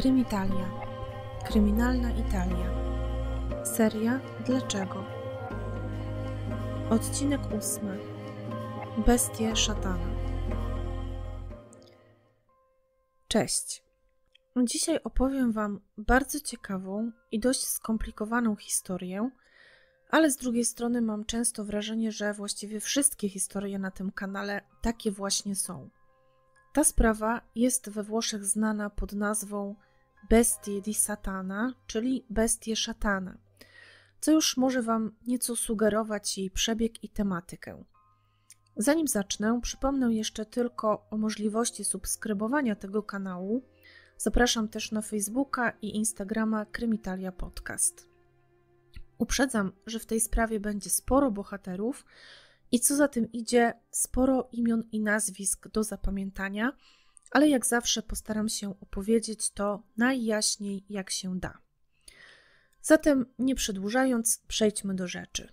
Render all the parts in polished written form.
Krymitalia. Kryminalna Italia. Seria Dlaczego? Odcinek 8. Bestie Szatana. Cześć. Dzisiaj opowiem Wam bardzo ciekawą i dość skomplikowaną historię, ale z drugiej strony mam często wrażenie, że właściwie wszystkie historie na tym kanale takie właśnie są. Ta sprawa jest we Włoszech znana pod nazwą Bestie di Satana, czyli Bestie Szatana, co już może Wam nieco sugerować jej przebieg i tematykę. Zanim zacznę, przypomnę jeszcze tylko o możliwości subskrybowania tego kanału. Zapraszam też na Facebooka i Instagrama Krymitalia Podcast. Uprzedzam, że w tej sprawie będzie sporo bohaterów i co za tym idzie, sporo imion i nazwisk do zapamiętania, ale jak zawsze postaram się opowiedzieć to najjaśniej jak się da. Zatem nie przedłużając, przejdźmy do rzeczy.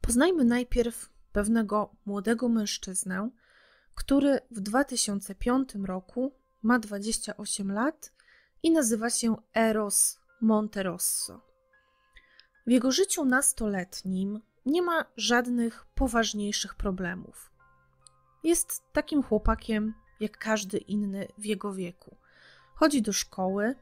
Poznajmy najpierw pewnego młodego mężczyznę, który w 2005 roku ma 28 lat i nazywa się Eros Monterosso. W jego życiu nastoletnim nie ma żadnych poważniejszych problemów. Jest takim chłopakiem jak każdy inny w jego wieku. Chodzi do szkoły,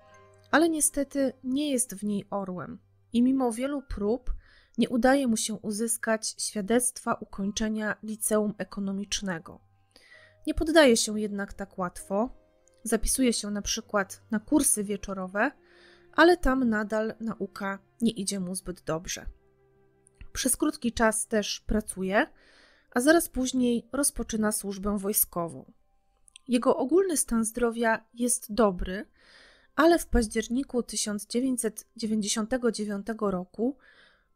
ale niestety nie jest w niej orłem i mimo wielu prób nie udaje mu się uzyskać świadectwa ukończenia liceum ekonomicznego. Nie poddaje się jednak tak łatwo. Zapisuje się na przykład na kursy wieczorowe, ale tam nadal nauka nie idzie mu zbyt dobrze. Przez krótki czas też pracuje, a zaraz później rozpoczyna służbę wojskową. Jego ogólny stan zdrowia jest dobry, ale w październiku 1999 roku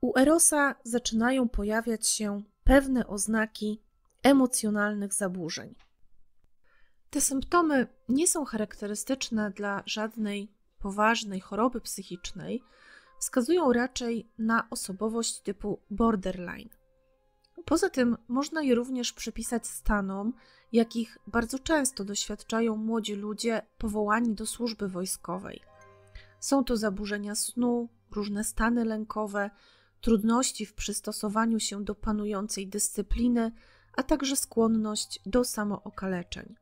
u Erosa zaczynają pojawiać się pewne oznaki emocjonalnych zaburzeń. Te symptomy nie są charakterystyczne dla żadnej poważnej choroby psychicznej, wskazują raczej na osobowość typu borderline. Poza tym można je również przypisać stanom, jakich bardzo często doświadczają młodzi ludzie powołani do służby wojskowej. Są to zaburzenia snu, różne stany lękowe, trudności w przystosowaniu się do panującej dyscypliny, a także skłonność do samookaleczeń.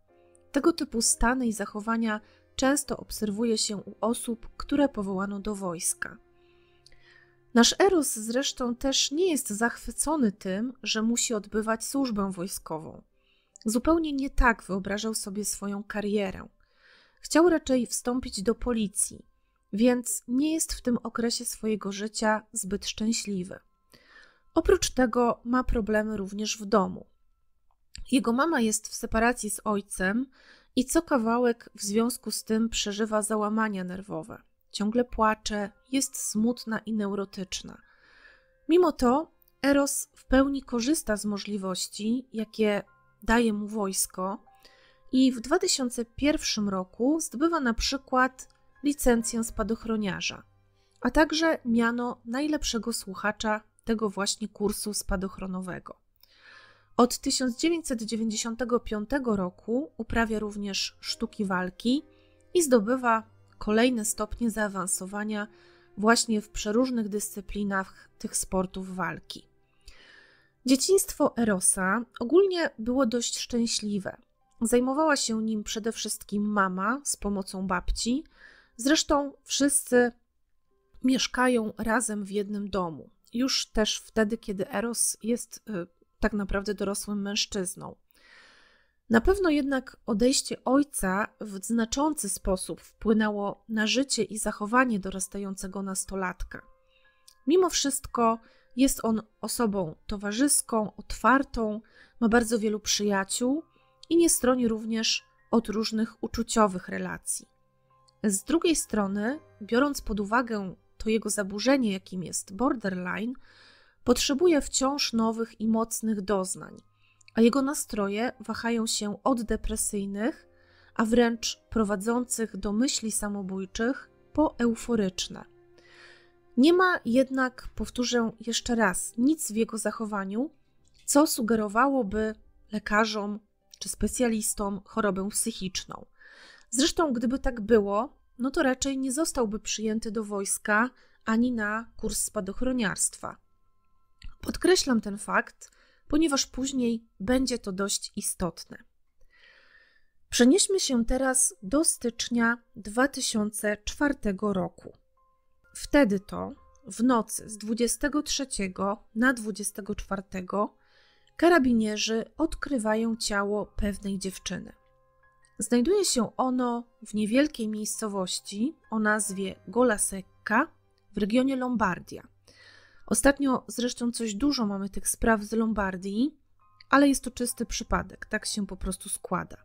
Tego typu stany i zachowania często obserwuje się u osób, które powołano do wojska. Nasz Eros zresztą też nie jest zachwycony tym, że musi odbywać służbę wojskową. Zupełnie nie tak wyobrażał sobie swoją karierę. Chciał raczej wstąpić do policji, więc nie jest w tym okresie swojego życia zbyt szczęśliwy. Oprócz tego ma problemy również w domu. Jego mama jest w separacji z ojcem i co kawałek w związku z tym przeżywa załamania nerwowe. Ciągle płacze, jest smutna i neurotyczna. Mimo to Eros w pełni korzysta z możliwości, jakie daje mu wojsko i w 2001 roku zdobywa na przykład licencję spadochroniarza, a także miano najlepszego słuchacza tego właśnie kursu spadochronowego. Od 1995 roku uprawia również sztuki walki i zdobywa kolejne stopnie zaawansowania właśnie w przeróżnych dyscyplinach tych sportów walki. Dzieciństwo Erosa ogólnie było dość szczęśliwe. Zajmowała się nim przede wszystkim mama z pomocą babci. Zresztą wszyscy mieszkają razem w jednym domu. Już też wtedy, kiedy Eros jest tak naprawdę dorosłym mężczyzną. Na pewno jednak odejście ojca w znaczący sposób wpłynęło na życie i zachowanie dorastającego nastolatka. Mimo wszystko jest on osobą towarzyską, otwartą, ma bardzo wielu przyjaciół i nie stroni również od różnych uczuciowych relacji. Z drugiej strony, biorąc pod uwagę to jego zaburzenie, jakim jest borderline, potrzebuje wciąż nowych i mocnych doznań, a jego nastroje wahają się od depresyjnych, a wręcz prowadzących do myśli samobójczych, po euforyczne. Nie ma jednak, powtórzę jeszcze raz, nic w jego zachowaniu, co sugerowałoby lekarzom czy specjalistom chorobę psychiczną. Zresztą, gdyby tak było, no to raczej nie zostałby przyjęty do wojska ani na kurs spadochroniarstwa. Podkreślam ten fakt, ponieważ później będzie to dość istotne. Przenieśmy się teraz do stycznia 2004 roku. Wtedy to w nocy z 23 na 24 karabinierzy odkrywają ciało pewnej dziewczyny. Znajduje się ono w niewielkiej miejscowości o nazwie Golasecca w regionie Lombardia. Ostatnio zresztą coś dużo mamy tych spraw z Lombardii, ale jest to czysty przypadek, tak się po prostu składa.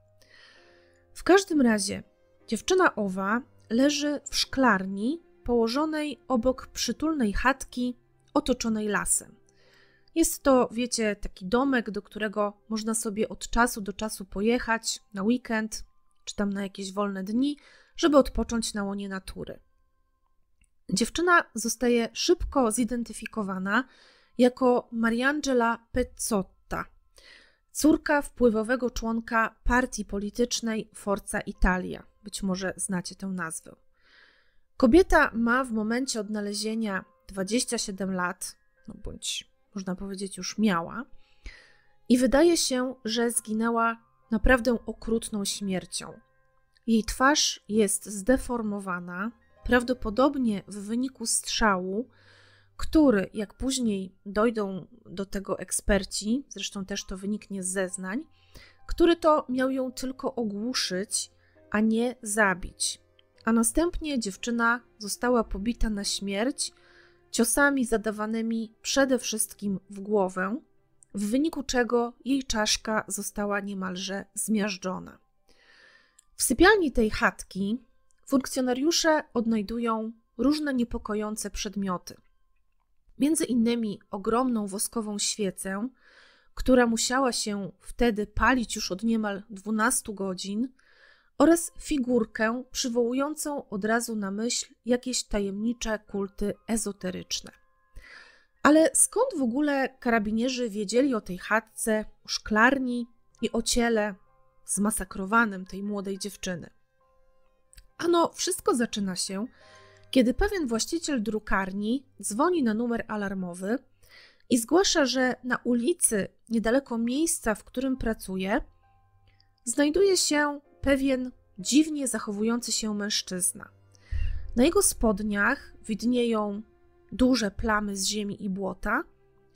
W każdym razie dziewczyna owa leży w szklarni położonej obok przytulnej chatki otoczonej lasem. Jest to, wiecie, taki domek, do którego można sobie od czasu do czasu pojechać na weekend czy tam na jakieś wolne dni, żeby odpocząć na łonie natury. Dziewczyna zostaje szybko zidentyfikowana jako Mariangela Pezzotta, córka wpływowego członka partii politycznej Forza Italia. Być może znacie tę nazwę. Kobieta ma w momencie odnalezienia 27 lat, no bądź można powiedzieć już miała, i wydaje się, że zginęła naprawdę okrutną śmiercią. Jej twarz jest zdeformowana, prawdopodobnie w wyniku strzału, który, jak później dojdą do tego eksperci, zresztą też to wyniknie z zeznań, który to miał ją tylko ogłuszyć, a nie zabić. A następnie dziewczyna została pobita na śmierć ciosami zadawanymi przede wszystkim w głowę, w wyniku czego jej czaszka została niemalże zmiażdżona. W sypialni tej chatki funkcjonariusze odnajdują różne niepokojące przedmioty. Między innymi ogromną woskową świecę, która musiała się wtedy palić już od niemal 12 godzin, oraz figurkę przywołującą od razu na myśl jakieś tajemnicze kulty ezoteryczne. Ale skąd w ogóle karabinierzy wiedzieli o tej chatce, o szklarni i o ciele zmasakrowanym tej młodej dziewczyny? Ano, wszystko zaczyna się, kiedy pewien właściciel drukarni dzwoni na numer alarmowy i zgłasza, że na ulicy, niedaleko miejsca, w którym pracuje, znajduje się pewien dziwnie zachowujący się mężczyzna. Na jego spodniach widnieją duże plamy z ziemi i błota,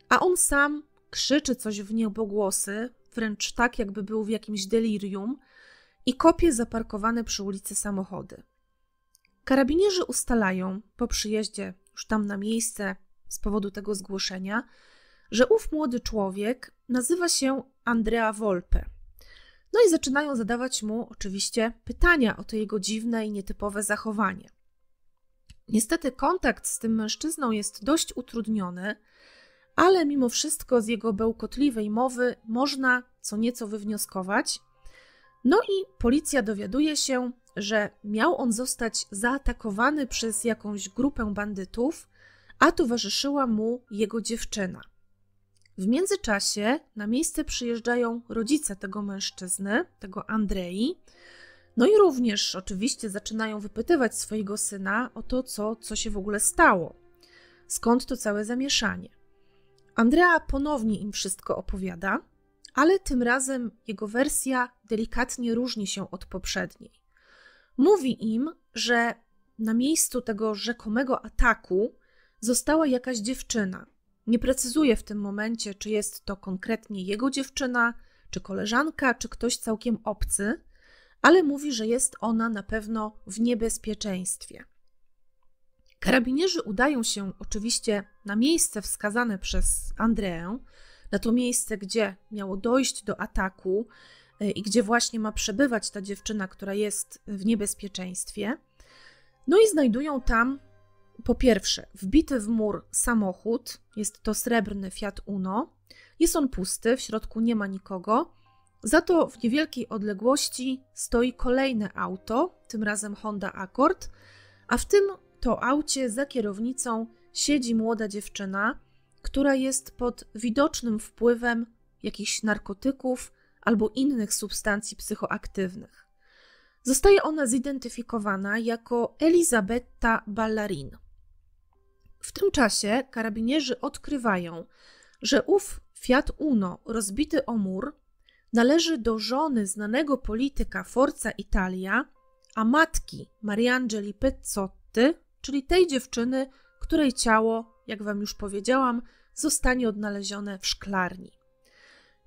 a on sam krzyczy coś w niebogłosy, wręcz tak, jakby był w jakimś delirium, i kopie zaparkowane przy ulicy samochody. Karabinierzy ustalają, po przyjeździe już tam na miejsce z powodu tego zgłoszenia, że ów młody człowiek nazywa się Andrea Volpe. No i zaczynają zadawać mu oczywiście pytania o to jego dziwne i nietypowe zachowanie. Niestety kontakt z tym mężczyzną jest dość utrudniony, ale mimo wszystko z jego bełkotliwej mowy można co nieco wywnioskować. No i policja dowiaduje się, że miał on zostać zaatakowany przez jakąś grupę bandytów, a towarzyszyła mu jego dziewczyna. W międzyczasie na miejsce przyjeżdżają rodzice tego mężczyzny, tego Andrei, no i również oczywiście zaczynają wypytywać swojego syna o to, co się w ogóle stało, skąd to całe zamieszanie. Andrea ponownie im wszystko opowiada, ale tym razem jego wersja delikatnie różni się od poprzedniej. Mówi im, że na miejscu tego rzekomego ataku została jakaś dziewczyna. Nie precyzuje w tym momencie, czy jest to konkretnie jego dziewczyna, czy koleżanka, czy ktoś całkiem obcy, ale mówi, że jest ona na pewno w niebezpieczeństwie. Karabinierzy udają się oczywiście na miejsce wskazane przez Andreę, na to miejsce, gdzie miało dojść do ataku i gdzie właśnie ma przebywać ta dziewczyna, która jest w niebezpieczeństwie. No i znajdują tam, po pierwsze, wbity w mur samochód, jest to srebrny Fiat Uno, jest on pusty, w środku nie ma nikogo, za to w niewielkiej odległości stoi kolejne auto, tym razem Honda Accord, a w tym to aucie za kierownicą siedzi młoda dziewczyna, która jest pod widocznym wpływem jakichś narkotyków albo innych substancji psychoaktywnych. Zostaje ona zidentyfikowana jako Elisabetta Ballarin. W tym czasie karabinierzy odkrywają, że ów Fiat Uno, rozbity o mur, należy do żony znanego polityka Forza Italia, a matki Mariangeli Pezzotty, czyli tej dziewczyny, której ciało, jak wam już powiedziałam, zostanie odnalezione w szklarni.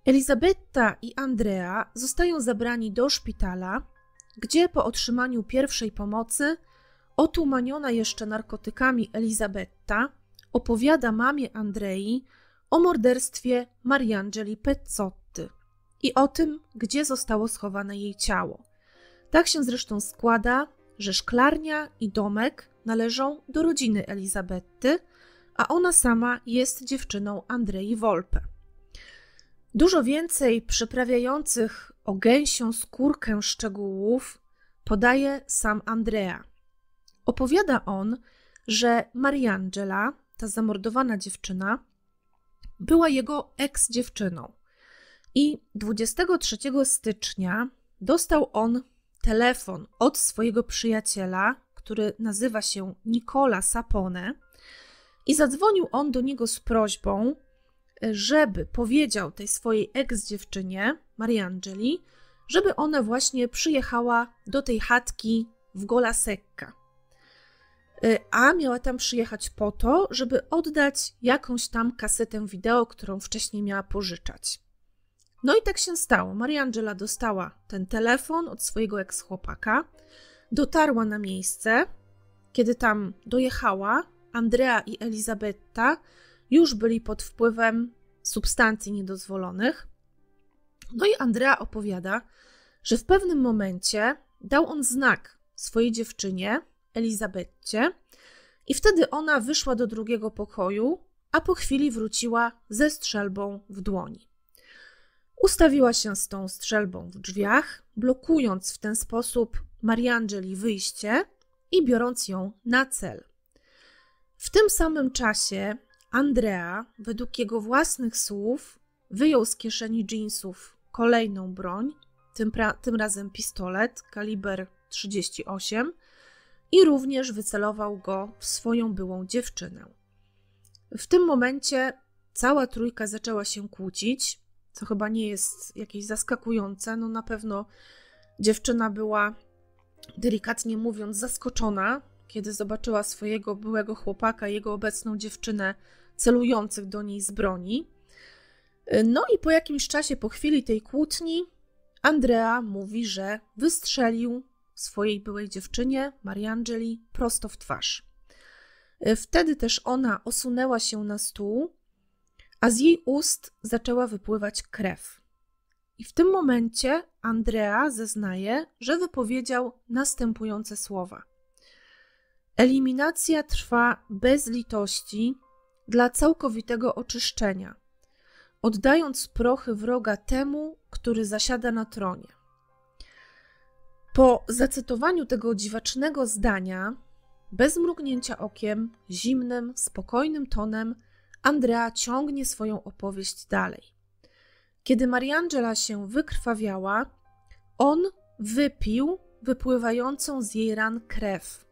Elisabetta i Andrea zostają zabrani do szpitala, gdzie po otrzymaniu pierwszej pomocy otumaniona jeszcze narkotykami Elisabetta opowiada mamie Andrei o morderstwie Mariangeli Pezzotty i o tym, gdzie zostało schowane jej ciało. Tak się zresztą składa, że szklarnia i domek należą do rodziny Elisabetty, a ona sama jest dziewczyną Andrei Volpe. Dużo więcej przyprawiających o gęsią skórkę szczegółów podaje sam Andrea. Opowiada on, że Mariangela, ta zamordowana dziewczyna, była jego ex-dziewczyną i 23 stycznia dostał on telefon od swojego przyjaciela, który nazywa się Nicola Sapone, i zadzwonił on do niego z prośbą, żeby powiedział tej swojej ex-dziewczynie, Mariangeli, żeby ona właśnie przyjechała do tej chatki w Gola Secca. A miała tam przyjechać po to, żeby oddać jakąś tam kasetę wideo, którą wcześniej miała pożyczać. No i tak się stało. Mariangela dostała ten telefon od swojego ex-chłopaka, dotarła na miejsce. Kiedy tam dojechała, Andrea i Elisabetta już byli pod wpływem substancji niedozwolonych. No i Andrea opowiada, że w pewnym momencie dał on znak swojej dziewczynie, Elisabetcie, i wtedy ona wyszła do drugiego pokoju, a po chwili wróciła ze strzelbą w dłoni. Ustawiła się z tą strzelbą w drzwiach, blokując w ten sposób Mariangeli wyjście i biorąc ją na cel. W tym samym czasie Andrea, według jego własnych słów, wyjął z kieszeni dżinsów kolejną broń, tym razem pistolet kaliber 38, i również wycelował go w swoją byłą dziewczynę. W tym momencie cała trójka zaczęła się kłócić, co chyba nie jest jakieś zaskakujące. No na pewno dziewczyna była, delikatnie mówiąc, zaskoczona, kiedy zobaczyła swojego byłego chłopaka i jego obecną dziewczynę celujących do niej z broni. No i po jakimś czasie, po chwili tej kłótni, Andrea mówi, że wystrzelił swojej byłej dziewczynie, Mariangeli, prosto w twarz. Wtedy też ona osunęła się na stół, a z jej ust zaczęła wypływać krew. I w tym momencie Andrea zeznaje, że wypowiedział następujące słowa. Eliminacja trwa bez litości dla całkowitego oczyszczenia, oddając prochy wroga temu, który zasiada na tronie. Po zacytowaniu tego dziwacznego zdania, bez mrugnięcia okiem, zimnym, spokojnym tonem, Andrea ciągnie swoją opowieść dalej. Kiedy Mariangela się wykrwawiała, on wypił wypływającą z jej ran krew,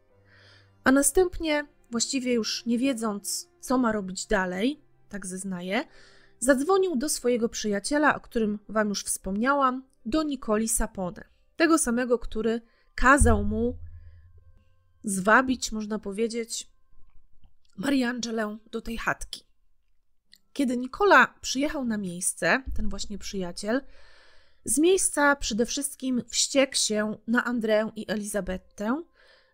a następnie, właściwie już nie wiedząc, co ma robić dalej, tak zeznaje, zadzwonił do swojego przyjaciela, o którym wam już wspomniałam, do Nicoli Sapone. Tego samego, który kazał mu zwabić, można powiedzieć, Mariangelę do tej chatki. Kiedy Nicola przyjechał na miejsce, ten właśnie przyjaciel, z miejsca przede wszystkim wściekł się na Andreę i Elisabettę,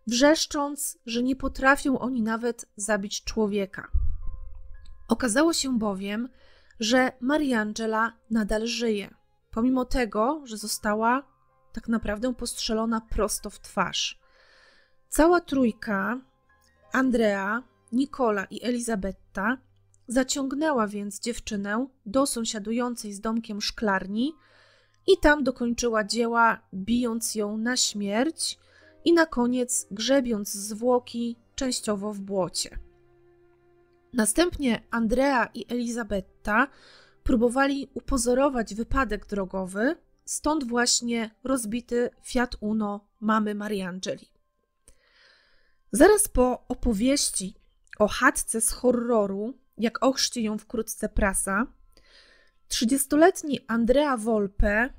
wrzeszcząc, że nie potrafią oni nawet zabić człowieka. Okazało się bowiem, że Mariangela nadal żyje, pomimo tego, że została tak naprawdę postrzelona prosto w twarz. Cała trójka, Andrea, Nicola i Elisabetta, zaciągnęła więc dziewczynę do sąsiadującej z domkiem szklarni i tam dokończyła dzieła, bijąc ją na śmierć i na koniec grzebiąc zwłoki częściowo w błocie. Następnie Andrea i Elisabetta próbowali upozorować wypadek drogowy, stąd właśnie rozbity Fiat Uno mamy Mariangeli. Zaraz po opowieści o chatce z horroru, jak ochrzci ją wkrótce prasa, 30-letni Andrea Volpe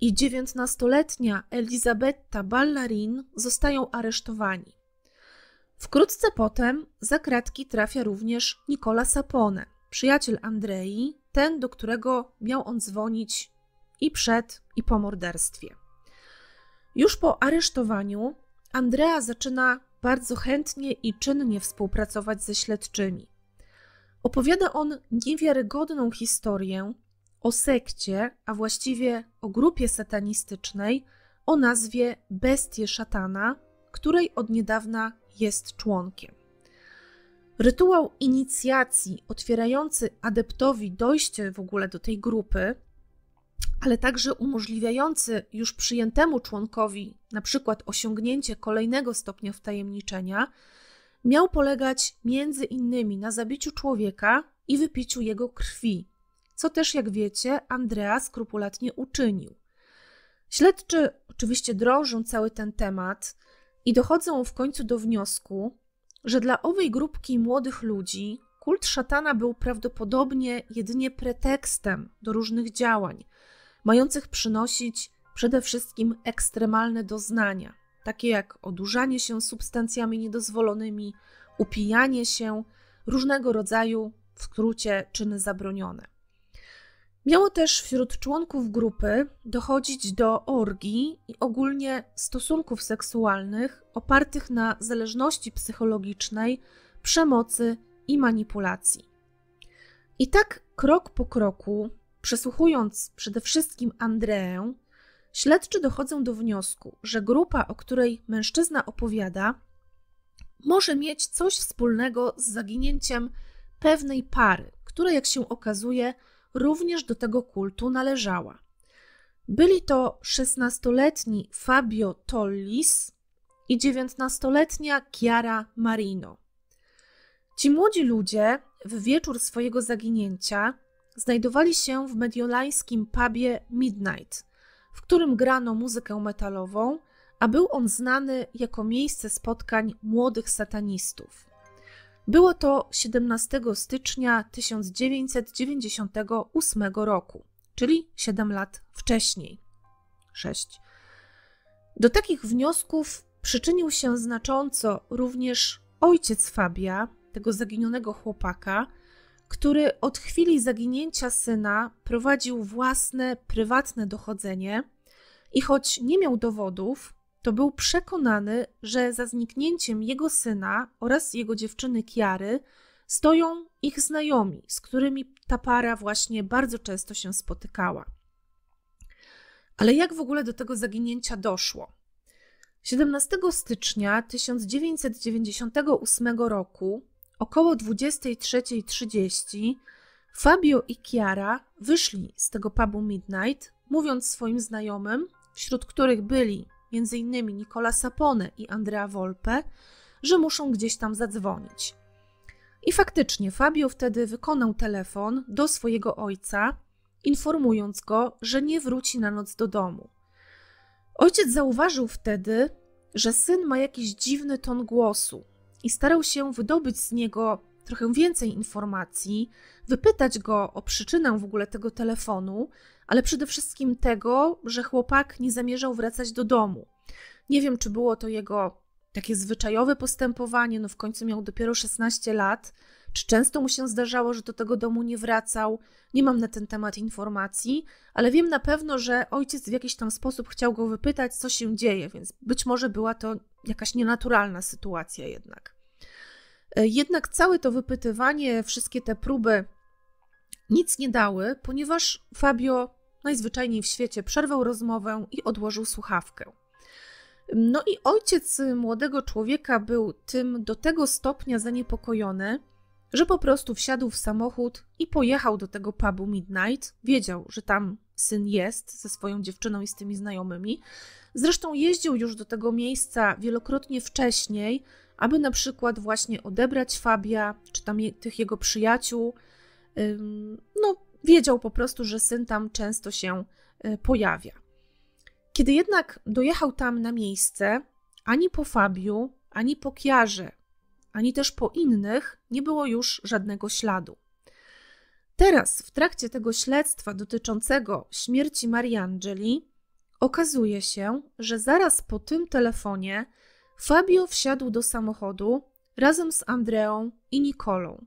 i 19-letnia Elisabetta Ballarin zostają aresztowani. Wkrótce potem za kratki trafia również Nicola Sapone, przyjaciel Andrei, ten, do którego miał on dzwonić i przed, i po morderstwie. Już po aresztowaniu Andrea zaczyna bardzo chętnie i czynnie współpracować ze śledczymi. Opowiada on niewiarygodną historię o sekcie, a właściwie o grupie satanistycznej o nazwie Bestie Szatana, której od niedawna jest członkiem. Rytuał inicjacji otwierający adeptowi dojście w ogóle do tej grupy, ale także umożliwiający już przyjętemu członkowi na przykład osiągnięcie kolejnego stopnia wtajemniczenia, miał polegać między innymi na zabiciu człowieka i wypiciu jego krwi, co też, jak wiecie, Andrea skrupulatnie uczynił. Śledczy oczywiście drążą cały ten temat i dochodzą w końcu do wniosku, że dla owej grupki młodych ludzi kult szatana był prawdopodobnie jedynie pretekstem do różnych działań, mających przynosić przede wszystkim ekstremalne doznania, takie jak odurzanie się substancjami niedozwolonymi, upijanie się, różnego rodzaju, w skrócie, czyny zabronione. Miało też wśród członków grupy dochodzić do orgii i ogólnie stosunków seksualnych opartych na zależności psychologicznej, przemocy i manipulacji. I tak krok po kroku, przesłuchując przede wszystkim Andreę, śledczy dochodzą do wniosku, że grupa, o której mężczyzna opowiada, może mieć coś wspólnego z zaginięciem pewnej pary, która, jak się okazuje, również do tego kultu należała. Byli to 16-letni Fabio Tollis i 19-letnia Chiara Marino. Ci młodzi ludzie w wieczór swojego zaginięcia znajdowali się w mediolańskim pubie Midnight, w którym grano muzykę metalową, a był on znany jako miejsce spotkań młodych satanistów. Było to 17 stycznia 1998 roku, czyli 7 lat wcześniej. 6. Do takich wniosków przyczynił się znacząco również ojciec Fabia, tego zaginionego chłopaka, który od chwili zaginięcia syna prowadził własne, prywatne dochodzenie i choć nie miał dowodów, to był przekonany, że za zniknięciem jego syna oraz jego dziewczyny Chiary stoją ich znajomi, z którymi ta para właśnie bardzo często się spotykała. Ale jak w ogóle do tego zaginięcia doszło? 17 stycznia 1998 roku około 23:30 Fabio i Chiara wyszli z tego pubu Midnight, mówiąc swoim znajomym, wśród których byli m.in. Nicola Sapone i Andrea Volpe, że muszą gdzieś tam zadzwonić. I faktycznie Fabio wtedy wykonał telefon do swojego ojca, informując go, że nie wróci na noc do domu. Ojciec zauważył wtedy, że syn ma jakiś dziwny ton głosu i starał się wydobyć z niego trochę więcej informacji, wypytać go o przyczynę w ogóle tego telefonu, ale przede wszystkim tego, że chłopak nie zamierzał wracać do domu. Nie wiem, czy było to jego takie zwyczajowe postępowanie, no w końcu miał dopiero 16 lat, czy często mu się zdarzało, że do tego domu nie wracał, nie mam na ten temat informacji, ale wiem na pewno, że ojciec w jakiś tam sposób chciał go wypytać, co się dzieje, więc być może była to jakaś nienaturalna sytuacja jednak. Jednak całe to wypytywanie, wszystkie te próby nic nie dały, ponieważ Fabio najzwyczajniej w świecie przerwał rozmowę i odłożył słuchawkę. No i ojciec młodego człowieka był tym do tego stopnia zaniepokojony, że po prostu wsiadł w samochód i pojechał do tego pubu Midnight. Wiedział, że tam syn jest ze swoją dziewczyną i z tymi znajomymi. Zresztą jeździł już do tego miejsca wielokrotnie wcześniej, aby na przykład właśnie odebrać Fabia, czy tam tych jego przyjaciół. No, wiedział po prostu, że syn tam często się pojawia. Kiedy jednak dojechał tam na miejsce, ani po Fabiu, ani po Chiarze, ani też po innych nie było już żadnego śladu. Teraz, w trakcie tego śledztwa dotyczącego śmierci Mariangeli, okazuje się, że zaraz po tym telefonie Fabio wsiadł do samochodu razem z Andreą i Nicolą.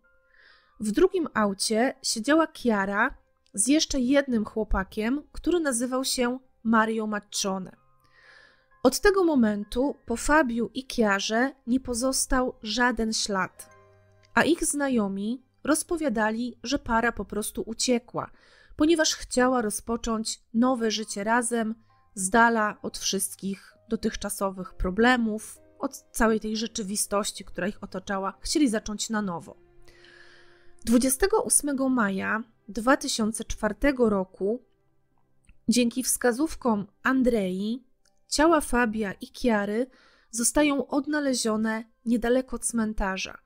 W drugim aucie siedziała Chiara z jeszcze jednym chłopakiem, który nazywał się Mario Maccione. Od tego momentu po Fabiu i Chiarze nie pozostał żaden ślad, a ich znajomi rozpowiadali, że para po prostu uciekła, ponieważ chciała rozpocząć nowe życie razem, z dala od wszystkich dotychczasowych problemów, od całej tej rzeczywistości, która ich otaczała. Chcieli zacząć na nowo. 28 maja 2004 roku dzięki wskazówkom Andrei ciała Fabia i Chiary zostają odnalezione niedaleko cmentarza,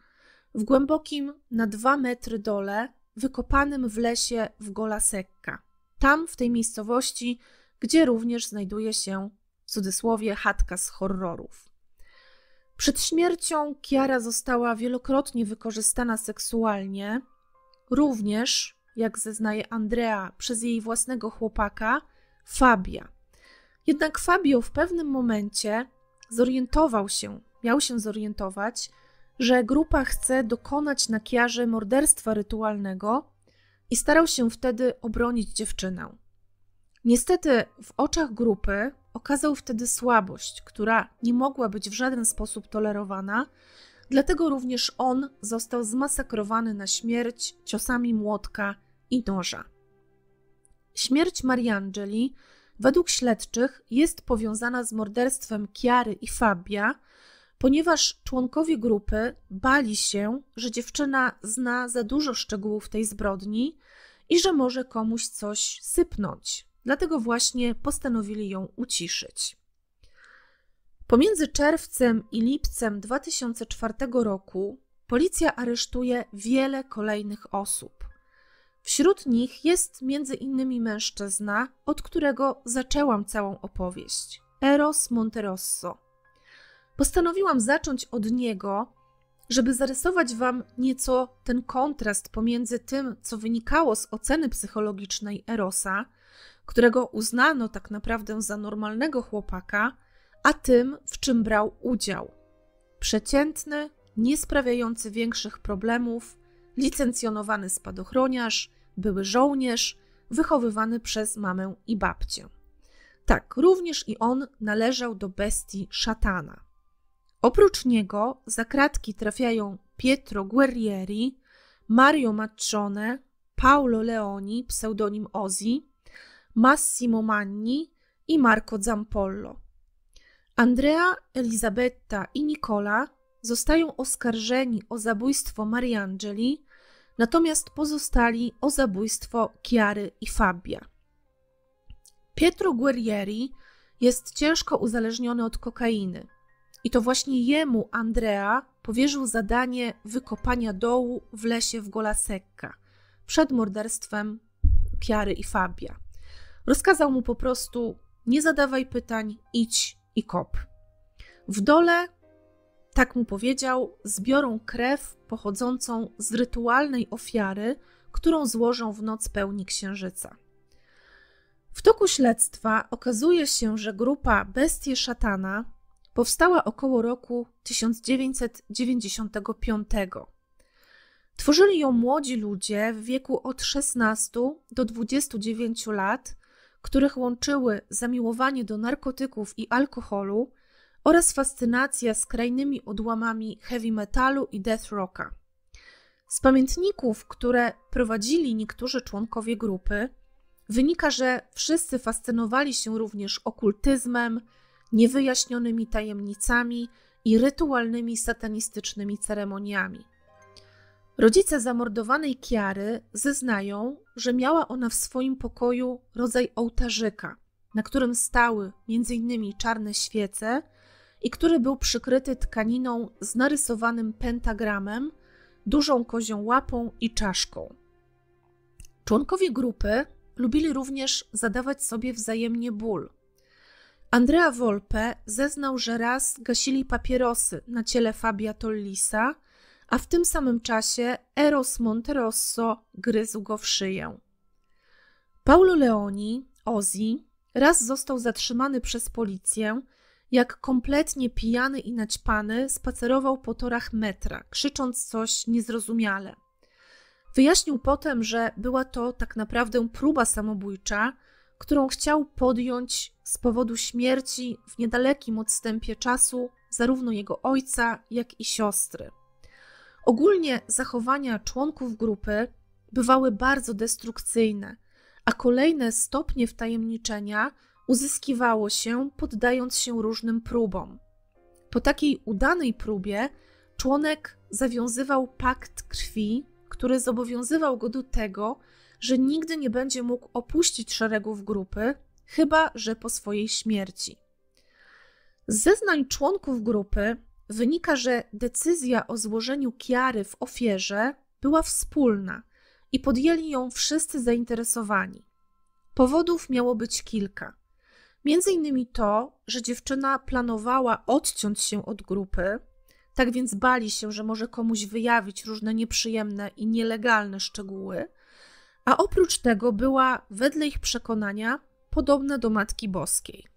w głębokim na 2 metry dole wykopanym w lesie w Gola Secca. Tam, w tej miejscowości, gdzie również znajduje się, w cudzysłowie, chatka z horrorów. Przed śmiercią Chiara została wielokrotnie wykorzystana seksualnie, również, jak zeznaje Andrea, przez jej własnego chłopaka, Fabia. Jednak Fabio w pewnym momencie miał się zorientować, że grupa chce dokonać na Chiarze morderstwa rytualnego i starał się wtedy obronić dziewczynę. Niestety w oczach grupy okazał wtedy słabość, która nie mogła być w żaden sposób tolerowana, dlatego również on został zmasakrowany na śmierć ciosami młotka i noża. Śmierć Mariangeli według śledczych jest powiązana z morderstwem Chiary i Fabia, ponieważ członkowie grupy bali się, że dziewczyna zna za dużo szczegółów tej zbrodni i że może komuś coś sypnąć. Dlatego właśnie postanowili ją uciszyć. Pomiędzy czerwcem i lipcem 2004 roku policja aresztuje wiele kolejnych osób. Wśród nich jest m.in. mężczyzna, od którego zaczęłam całą opowieść – Eros Monterosso. Postanowiłam zacząć od niego, żeby zarysować Wam nieco ten kontrast pomiędzy tym, co wynikało z oceny psychologicznej Erosa, którego uznano tak naprawdę za normalnego chłopaka, a tym, w czym brał udział. Przeciętny, niesprawiający większych problemów, licencjonowany spadochroniarz, były żołnierz, wychowywany przez mamę i babcię. Tak, również i on należał do bestii szatana. Oprócz niego za kratki trafiają Pietro Guerrieri, Mario Maccione, Paolo Leoni, pseudonim Ozzy, Massimo Manni i Marco Zampollo. Andrea, Elisabetta i Nicola zostają oskarżeni o zabójstwo Mariangeli, natomiast pozostali o zabójstwo Chiary i Fabia. Pietro Guerrieri jest ciężko uzależniony od kokainy i to właśnie jemu Andrea powierzył zadanie wykopania dołu w lesie w Gola Secca przed morderstwem Chiary i Fabia. Rozkazał mu po prostu: nie zadawaj pytań, idź i kop. W dole, tak mu powiedział, zbiorą krew pochodzącą z rytualnej ofiary, którą złożą w noc pełni księżyca. W toku śledztwa okazuje się, że grupa Bestie Szatana powstała około roku 1995. Tworzyli ją młodzi ludzie w wieku od 16 do 29 lat, których łączyły zamiłowanie do narkotyków i alkoholu oraz fascynacja skrajnymi odłamami heavy metalu i death rocka. Z pamiętników, które prowadzili niektórzy członkowie grupy, wynika, że wszyscy fascynowali się również okultyzmem, niewyjaśnionymi tajemnicami i rytualnymi satanistycznymi ceremoniami. Rodzice zamordowanej Chiary zeznają, że miała ona w swoim pokoju rodzaj ołtarzyka, na którym stały m.in. czarne świece i który był przykryty tkaniną z narysowanym pentagramem, dużą kozią łapą i czaszką. Członkowie grupy lubili również zadawać sobie wzajemnie ból. Andrea Volpe zeznał, że raz gasili papierosy na ciele Fabia Tollisa, a w tym samym czasie Eros Monterosso gryzł go w szyję. Paolo Leoni, Ozzy, raz został zatrzymany przez policję, jak kompletnie pijany i naćpany spacerował po torach metra, krzycząc coś niezrozumiale. Wyjaśnił potem, że była to tak naprawdę próba samobójcza, którą chciał podjąć z powodu śmierci w niedalekim odstępie czasu zarówno jego ojca, jak i siostry. Ogólnie zachowania członków grupy bywały bardzo destrukcyjne, a kolejne stopnie wtajemniczenia uzyskiwało się, poddając się różnym próbom. Po takiej udanej próbie członek zawiązywał pakt krwi, który zobowiązywał go do tego, że nigdy nie będzie mógł opuścić szeregów grupy, chyba że po swojej śmierci. Z zeznań członków grupy wynika, że decyzja o złożeniu kary w ofierze była wspólna i podjęli ją wszyscy zainteresowani. Powodów miało być kilka. Między innymi to, że dziewczyna planowała odciąć się od grupy, tak więc bali się, że może komuś wyjawić różne nieprzyjemne i nielegalne szczegóły, a oprócz tego była, wedle ich przekonania, podobna do Matki Boskiej.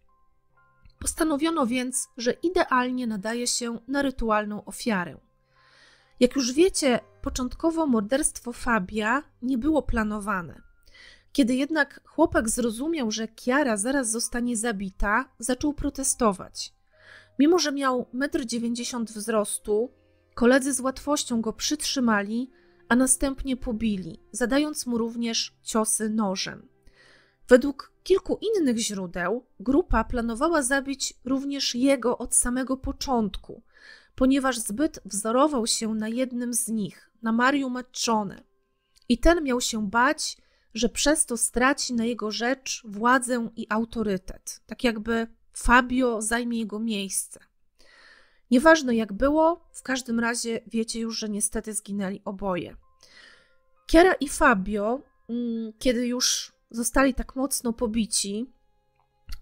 Postanowiono więc, że idealnie nadaje się na rytualną ofiarę. Jak już wiecie, początkowo morderstwo Fabia nie było planowane. Kiedy jednak chłopak zrozumiał, że Chiara zaraz zostanie zabita, zaczął protestować. Mimo że miał 1,90 m wzrostu, koledzy z łatwością go przytrzymali, a następnie pobili, zadając mu również ciosy nożem. Według kilku innych źródeł grupa planowała zabić również jego od samego początku, ponieważ zbyt wzorował się na jednym z nich, na Mario Maccione. I ten miał się bać, że przez to straci na jego rzecz władzę i autorytet, tak jakby Fabio zajmie jego miejsce. Nieważne jak było, w każdym razie wiecie już, że niestety zginęli oboje. Chiara i Fabio, kiedy już zostali tak mocno pobici,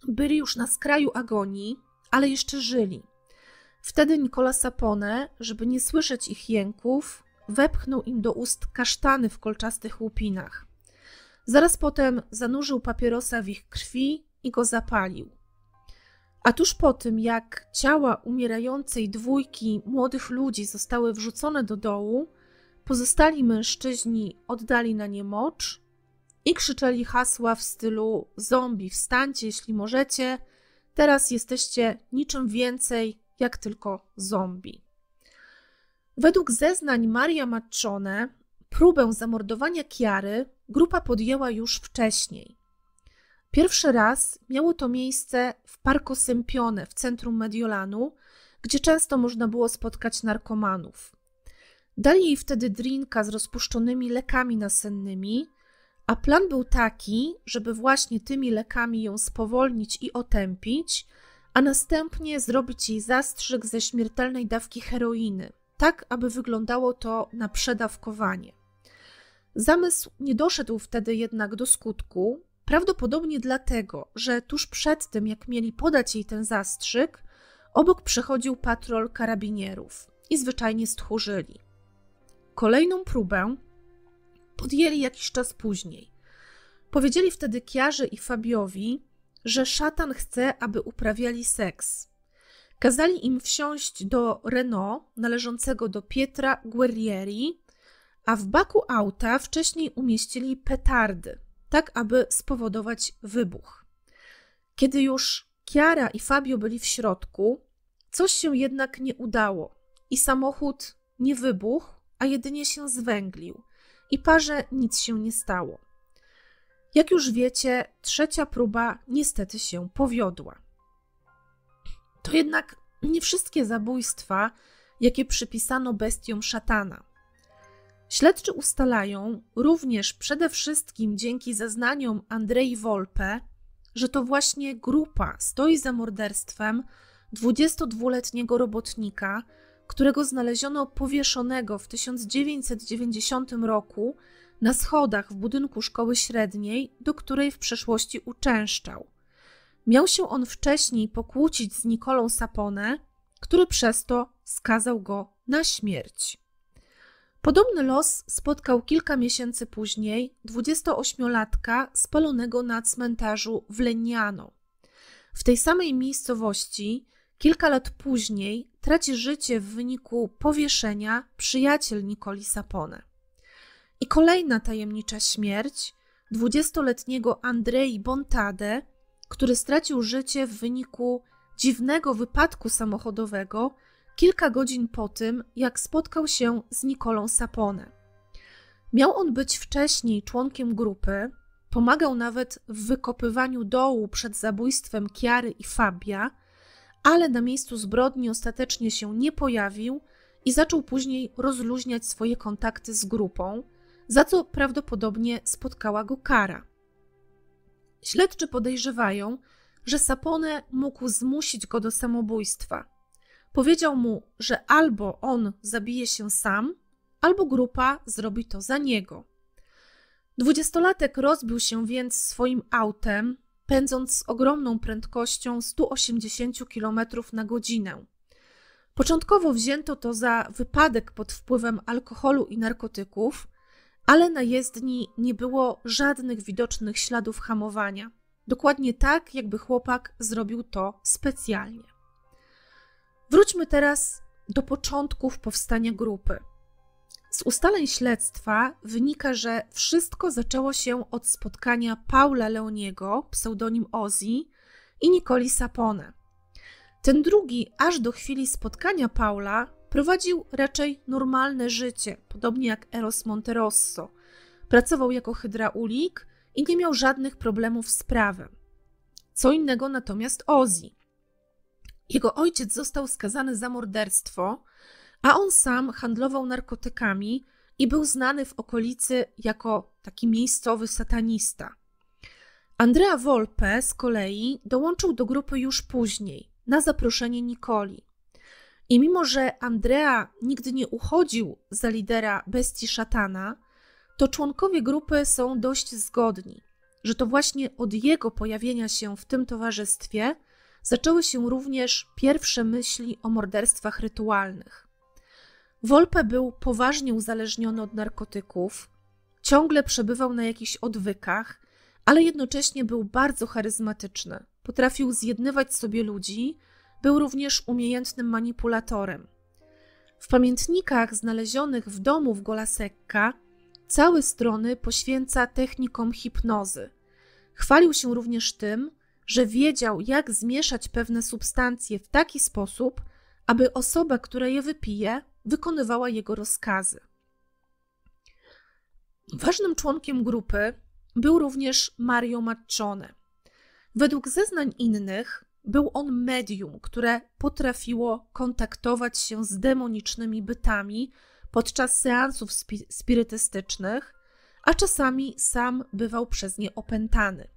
byli już na skraju agonii, ale jeszcze żyli. Wtedy Nicola Sapone, żeby nie słyszeć ich jęków, wepchnął im do ust kasztany w kolczastych łupinach. Zaraz potem zanurzył papierosa w ich krwi i go zapalił. A tuż po tym, jak ciała umierającej dwójki młodych ludzi zostały wrzucone do dołu, pozostali mężczyźni oddali na nie mocz i krzyczeli hasła w stylu: zombie, wstańcie jeśli możecie, teraz jesteście niczym więcej jak tylko zombie. Według zeznań Maria Maccione próbę zamordowania Chiary grupa podjęła już wcześniej. Pierwszy raz miało to miejsce w Parco Sempione w centrum Mediolanu, gdzie często można było spotkać narkomanów. Dali jej wtedy drinka z rozpuszczonymi lekami nasennymi, a plan był taki, żeby właśnie tymi lekami ją spowolnić i otępić, a następnie zrobić jej zastrzyk ze śmiertelnej dawki heroiny, tak aby wyglądało to na przedawkowanie. Zamysł nie doszedł wtedy jednak do skutku, prawdopodobnie dlatego, że tuż przed tym, jak mieli podać jej ten zastrzyk, obok przechodził patrol karabinierów i zwyczajnie stchórzyli. Kolejną próbę podjęli jakiś czas później. Powiedzieli wtedy Chiarze i Fabiowi, że szatan chce, aby uprawiali seks. Kazali im wsiąść do Renault należącego do Pietra Guerrieri, a w baku auta wcześniej umieścili petardy, tak aby spowodować wybuch. Kiedy już Chiara i Fabio byli w środku, coś się jednak nie udało i samochód nie wybuchł, a jedynie się zwęglił i parze nic się nie stało. Jak już wiecie, trzecia próba niestety się powiodła. To jednak nie wszystkie zabójstwa, jakie przypisano bestiom szatana. Śledczy ustalają również przede wszystkim dzięki zeznaniom Andrei Volpe, że to właśnie grupa stoi za morderstwem 22-letniego robotnika, którego znaleziono powieszonego w 1990 roku na schodach w budynku szkoły średniej, do której w przeszłości uczęszczał. Miał się on wcześniej pokłócić z Nicolą Sapone, który przez to skazał go na śmierć. Podobny los spotkał kilka miesięcy później 28-latka spalonego na cmentarzu w Leniano. W tej samej miejscowości kilka lat później traci życie w wyniku powieszenia przyjaciel Nicoli Sapone. I kolejna tajemnicza śmierć 20-letniego Andrei Bontade, który stracił życie w wyniku dziwnego wypadku samochodowego kilka godzin po tym, jak spotkał się z Nicolą Sapone. Miał on być wcześniej członkiem grupy, pomagał nawet w wykopywaniu dołu przed zabójstwem Chiary i Fabia, ale na miejscu zbrodni ostatecznie się nie pojawił i zaczął później rozluźniać swoje kontakty z grupą, za co prawdopodobnie spotkała go kara. Śledczy podejrzewają, że Sapone mógł zmusić go do samobójstwa. Powiedział mu, że albo on zabije się sam, albo grupa zrobi to za niego. Dwudziestolatek rozbił się więc swoim autem, pędząc z ogromną prędkością 180 km na godzinę. Początkowo wzięto to za wypadek pod wpływem alkoholu i narkotyków, ale na jezdni nie było żadnych widocznych śladów hamowania. Dokładnie tak, jakby chłopak zrobił to specjalnie. Wróćmy teraz do początków powstania grupy. Z ustaleń śledztwa wynika, że wszystko zaczęło się od spotkania Paula Leoniego, pseudonim Ozji, i Nicoli Sapone. Ten drugi aż do chwili spotkania Paula prowadził raczej normalne życie, podobnie jak Eros Monterosso. Pracował jako hydraulik i nie miał żadnych problemów z prawem. Co innego natomiast Ozji. Jego ojciec został skazany za morderstwo, a on sam handlował narkotykami i był znany w okolicy jako taki miejscowy satanista. Andrea Volpe z kolei dołączył do grupy już później, na zaproszenie Nicoli. I mimo, że Andrea nigdy nie uchodził za lidera Bestii Szatana, to członkowie grupy są dość zgodni, że to właśnie od jego pojawienia się w tym towarzystwie zaczęły się również pierwsze myśli o morderstwach rytualnych. Volpe był poważnie uzależniony od narkotyków, ciągle przebywał na jakichś odwykach, ale jednocześnie był bardzo charyzmatyczny. Potrafił zjednywać sobie ludzi, był również umiejętnym manipulatorem. W pamiętnikach znalezionych w domu w Golasekka całe strony poświęca technikom hipnozy. Chwalił się również tym, że wiedział, jak zmieszać pewne substancje w taki sposób, aby osoba, która je wypije, wykonywała jego rozkazy. Ważnym członkiem grupy był również Mario Maccione. Według zeznań innych był on medium, które potrafiło kontaktować się z demonicznymi bytami podczas seansów spirytystycznych, a czasami sam bywał przez nie opętany.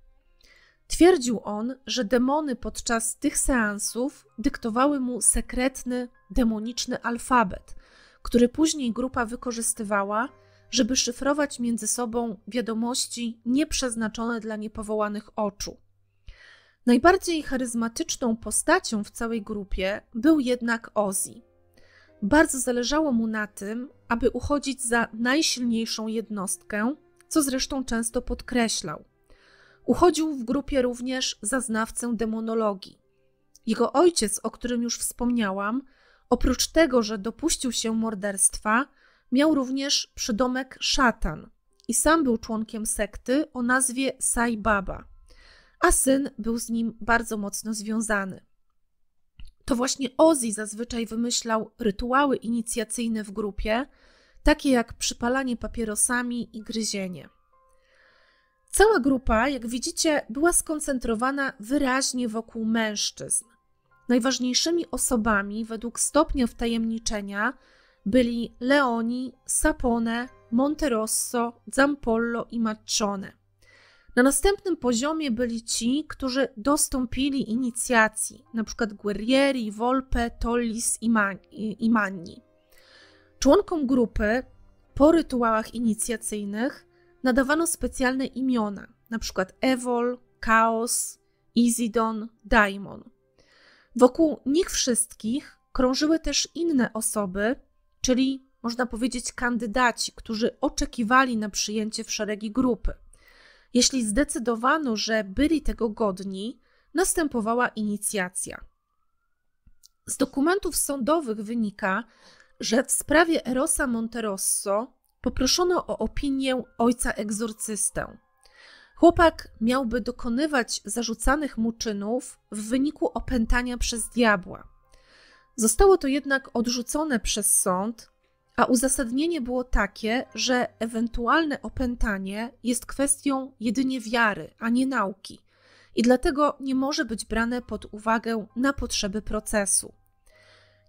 Twierdził on, że demony podczas tych seansów dyktowały mu sekretny, demoniczny alfabet, który później grupa wykorzystywała, żeby szyfrować między sobą wiadomości nieprzeznaczone dla niepowołanych oczu. Najbardziej charyzmatyczną postacią w całej grupie był jednak Ozzy. Bardzo zależało mu na tym, aby uchodzić za najsilniejszą jednostkę, co zresztą często podkreślał. Uchodził w grupie również za znawcę demonologii. Jego ojciec, o którym już wspomniałam, oprócz tego, że dopuścił się morderstwa, miał również przydomek szatan i sam był członkiem sekty o nazwie Sai Baba, a syn był z nim bardzo mocno związany. To właśnie Ozzy zazwyczaj wymyślał rytuały inicjacyjne w grupie, takie jak przypalanie papierosami i gryzienie. Cała grupa, jak widzicie, była skoncentrowana wyraźnie wokół mężczyzn. Najważniejszymi osobami według stopnia wtajemniczenia byli Leoni, Sapone, Monterosso, Zampollo i Maccione. Na następnym poziomie byli ci, którzy dostąpili inicjacji, np. Guerrieri, Volpe, Tollis i Manni. Członkom grupy po rytuałach inicjacyjnych nadawano specjalne imiona, np. Ewol, Chaos, Izidon Daimon. Wokół nich wszystkich krążyły też inne osoby, czyli można powiedzieć kandydaci, którzy oczekiwali na przyjęcie w szeregi grupy. Jeśli zdecydowano, że byli tego godni, następowała inicjacja. Z dokumentów sądowych wynika, że w sprawie Erosa Monterosso poproszono o opinię ojca egzorcystę. Chłopak miałby dokonywać zarzucanych mu czynów w wyniku opętania przez diabła. Zostało to jednak odrzucone przez sąd, a uzasadnienie było takie, że ewentualne opętanie jest kwestią jedynie wiary, a nie nauki i dlatego nie może być brane pod uwagę na potrzeby procesu.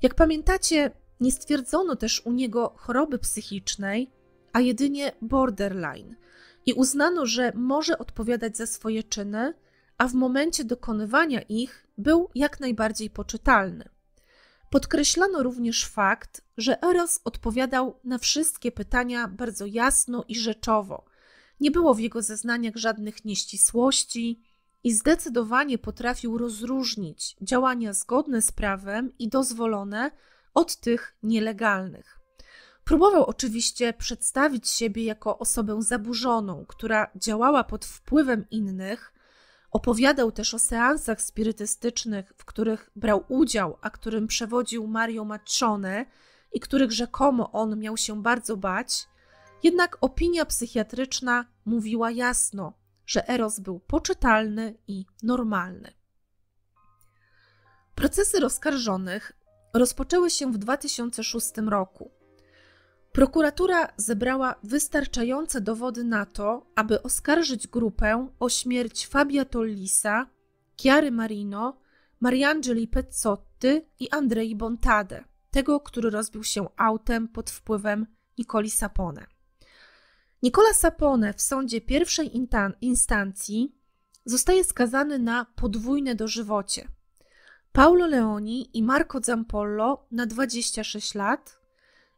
Jak pamiętacie, nie stwierdzono też u niego choroby psychicznej, a jedynie borderline i uznano, że może odpowiadać za swoje czyny, a w momencie dokonywania ich był jak najbardziej poczytalny. Podkreślano również fakt, że Eros odpowiadał na wszystkie pytania bardzo jasno i rzeczowo. Nie było w jego zeznaniach żadnych nieścisłości i zdecydowanie potrafił rozróżnić działania zgodne z prawem i dozwolone od tych nielegalnych. Próbował oczywiście przedstawić siebie jako osobę zaburzoną, która działała pod wpływem innych. Opowiadał też o seansach spirytystycznych, w których brał udział, a którym przewodził Mario Maccione i których rzekomo on miał się bardzo bać. Jednak opinia psychiatryczna mówiła jasno, że Eros był poczytalny i normalny. Procesy rozkarżonych rozpoczęły się w 2006 roku. Prokuratura zebrała wystarczające dowody na to, aby oskarżyć grupę o śmierć Fabia Tollisa, Chiary Marino, Mariangeli Pezzotty i Andrei Bontade, tego, który rozbił się autem pod wpływem Nicoli Sapone. Nicola Sapone w sądzie pierwszej instancji zostaje skazany na podwójne dożywocie. Paolo Leoni i Marco Zampollo na 26 lat,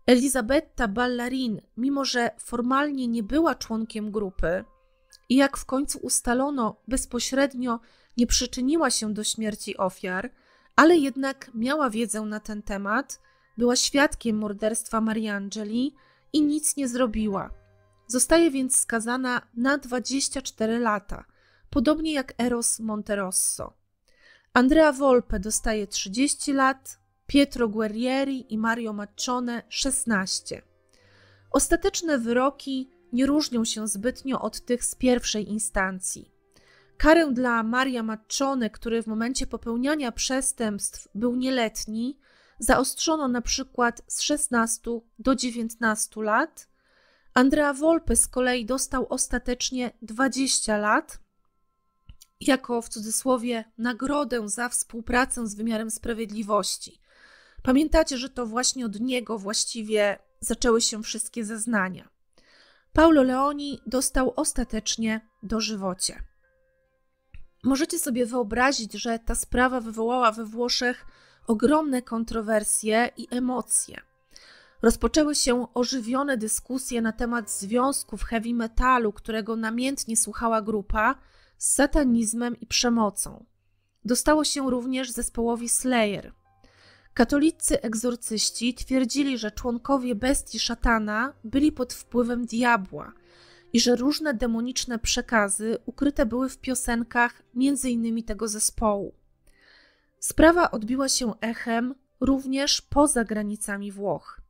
Elisabetta Ballarin, mimo że formalnie nie była członkiem grupy i jak w końcu ustalono, bezpośrednio nie przyczyniła się do śmierci ofiar, ale jednak miała wiedzę na ten temat, była świadkiem morderstwa Mariangeli i nic nie zrobiła. Zostaje więc skazana na 24 lata, podobnie jak Eros Monterosso. Andrea Volpe dostaje 30 lat, Pietro Guerrieri i Mario Maccione 16. Ostateczne wyroki nie różnią się zbytnio od tych z pierwszej instancji. Karę dla Maria Maccione, który w momencie popełniania przestępstw był nieletni, zaostrzono na przykład z 16 do 19 lat. Andrea Volpe z kolei dostał ostatecznie 20 lat, jako w cudzysłowie nagrodę za współpracę z wymiarem sprawiedliwości. Pamiętacie, że to właśnie od niego właściwie zaczęły się wszystkie zeznania. Paolo Leoni dostał ostatecznie dożywocie. Możecie sobie wyobrazić, że ta sprawa wywołała we Włoszech ogromne kontrowersje i emocje. Rozpoczęły się ożywione dyskusje na temat związków heavy metalu, którego namiętnie słuchała grupa, z satanizmem i przemocą. Dostało się również zespołowi Slayer. Katolicy egzorcyści twierdzili, że członkowie bestii szatana byli pod wpływem diabła i że różne demoniczne przekazy ukryte były w piosenkach m.in. tego zespołu. Sprawa odbiła się echem również poza granicami Włoch.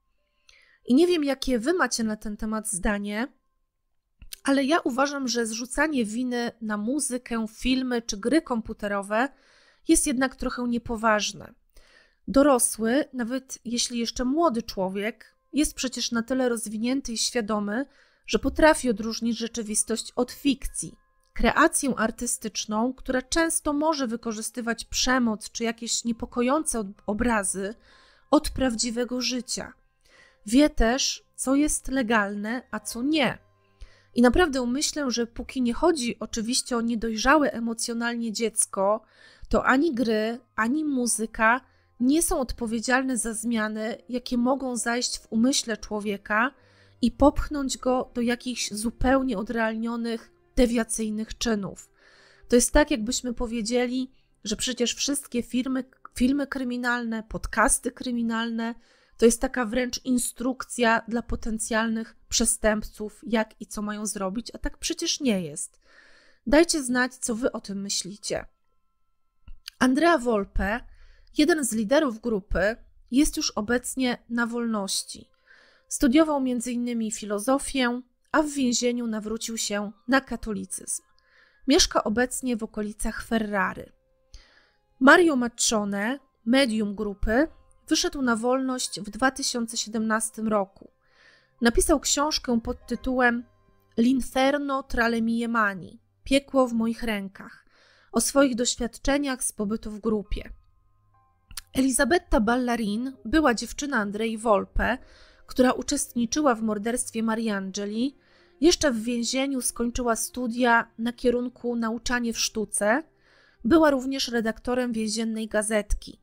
I nie wiem, jakie wy macie na ten temat zdanie, ale ja uważam, że zrzucanie winy na muzykę, filmy czy gry komputerowe jest jednak trochę niepoważne. Dorosły, nawet jeśli jeszcze młody człowiek, jest przecież na tyle rozwinięty i świadomy, że potrafi odróżnić rzeczywistość od fikcji, kreację artystyczną, która często może wykorzystywać przemoc czy jakieś niepokojące obrazy od prawdziwego życia. Wie też, co jest legalne, a co nie. I naprawdę myślę, że póki nie chodzi oczywiście o niedojrzałe emocjonalnie dziecko, to ani gry, ani muzyka nie są odpowiedzialne za zmiany, jakie mogą zajść w umyśle człowieka i popchnąć go do jakichś zupełnie odrealnionych, dewiacyjnych czynów. To jest tak, jakbyśmy powiedzieli, że przecież wszystkie filmy kryminalne, podcasty kryminalne, to jest taka wręcz instrukcja dla potencjalnych przestępców, jak i co mają zrobić, a tak przecież nie jest. Dajcie znać, co wy o tym myślicie. Andrea Volpe, jeden z liderów grupy, jest już obecnie na wolności. Studiował m.in. filozofię, a w więzieniu nawrócił się na katolicyzm. Mieszka obecnie w okolicach Ferrary. Mario Maccione, medium grupy, wyszedł na wolność w 2017 roku. Napisał książkę pod tytułem L'inferno tra le mie mani – Piekło w moich rękach o swoich doświadczeniach z pobytu w grupie. Elisabetta Ballarin była dziewczyna Andrei Volpe, która uczestniczyła w morderstwie Mariangeli. Jeszcze w więzieniu skończyła studia na kierunku nauczanie w sztuce. Była również redaktorem więziennej gazetki.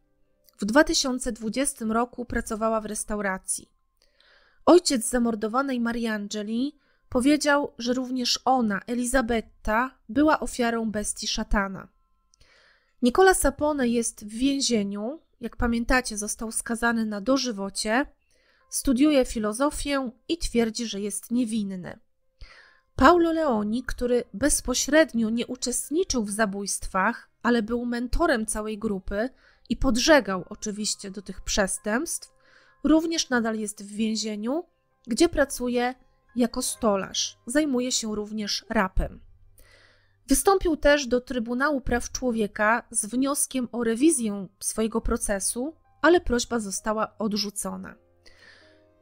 W 2020 roku pracowała w restauracji. Ojciec zamordowanej Mariangeli powiedział, że również ona, Elisabetta, była ofiarą bestii szatana. Nicola Sapone jest w więzieniu. Jak pamiętacie, został skazany na dożywocie. Studiuje filozofię i twierdzi, że jest niewinny. Paolo Leoni, który bezpośrednio nie uczestniczył w zabójstwach, ale był mentorem całej grupy i podżegał oczywiście do tych przestępstw, również nadal jest w więzieniu, gdzie pracuje jako stolarz. Zajmuje się również rapem. Wystąpił też do Trybunału Praw Człowieka z wnioskiem o rewizję swojego procesu, ale prośba została odrzucona.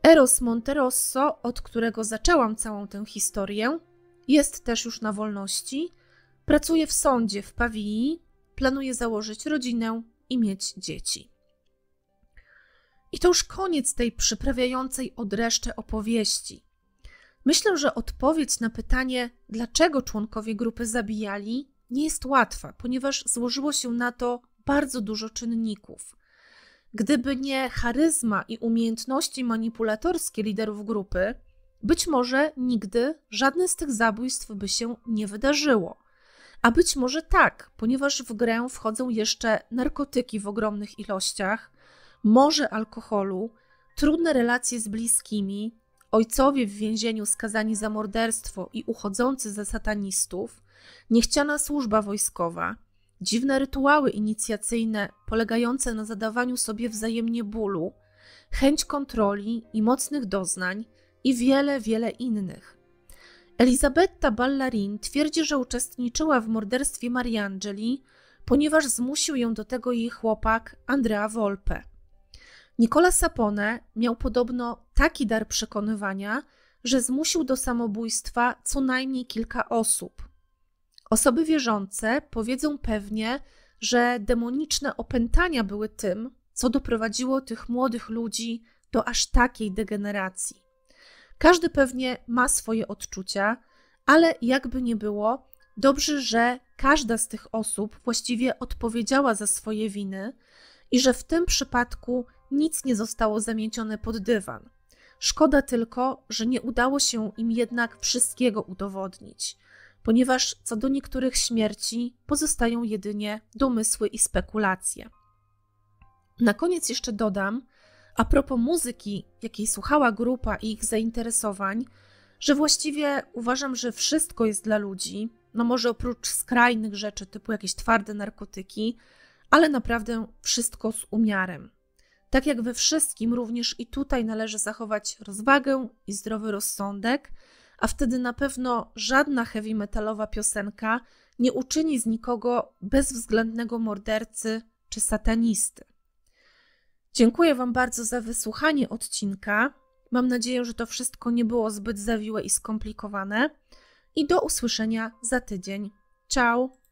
Eros Monterosso, od którego zaczęłam całą tę historię, jest też już na wolności, pracuje w sądzie w Pawii, planuje założyć rodzinę i mieć dzieci. I to już koniec tej przyprawiającej o dreszcze opowieści. Myślę, że odpowiedź na pytanie, dlaczego członkowie grupy zabijali, nie jest łatwa, ponieważ złożyło się na to bardzo dużo czynników. Gdyby nie charyzma i umiejętności manipulatorskie liderów grupy, być może nigdy żadne z tych zabójstw by się nie wydarzyło. A być może tak, ponieważ w grę wchodzą jeszcze narkotyki w ogromnych ilościach, morze alkoholu, trudne relacje z bliskimi, ojcowie w więzieniu skazani za morderstwo i uchodzący za satanistów, niechciana służba wojskowa, dziwne rytuały inicjacyjne polegające na zadawaniu sobie wzajemnie bólu, chęć kontroli i mocnych doznań i wiele, wiele innych. Elisabetta Ballarin twierdzi, że uczestniczyła w morderstwie Mariangeli, ponieważ zmusił ją do tego jej chłopak Andrea Volpe. Nicola Sapone miał podobno taki dar przekonywania, że zmusił do samobójstwa co najmniej kilka osób. Osoby wierzące powiedzą pewnie, że demoniczne opętania były tym, co doprowadziło tych młodych ludzi do aż takiej degeneracji. Każdy pewnie ma swoje odczucia, ale jakby nie było, dobrze, że każda z tych osób właściwie odpowiedziała za swoje winy i że w tym przypadku nic nie zostało zamiecione pod dywan. Szkoda tylko, że nie udało się im jednak wszystkiego udowodnić, ponieważ co do niektórych śmierci pozostają jedynie domysły i spekulacje. Na koniec jeszcze dodam, a propos muzyki, jakiej słuchała grupa i ich zainteresowań, że właściwie uważam, że wszystko jest dla ludzi, no może oprócz skrajnych rzeczy typu jakieś twarde narkotyki, ale naprawdę wszystko z umiarem. Tak jak we wszystkim, również i tutaj należy zachować rozwagę i zdrowy rozsądek, a wtedy na pewno żadna heavy metalowa piosenka nie uczyni z nikogo bezwzględnego mordercy czy satanisty. Dziękuję Wam bardzo za wysłuchanie odcinka. Mam nadzieję, że to wszystko nie było zbyt zawiłe i skomplikowane. I do usłyszenia za tydzień. Ciao!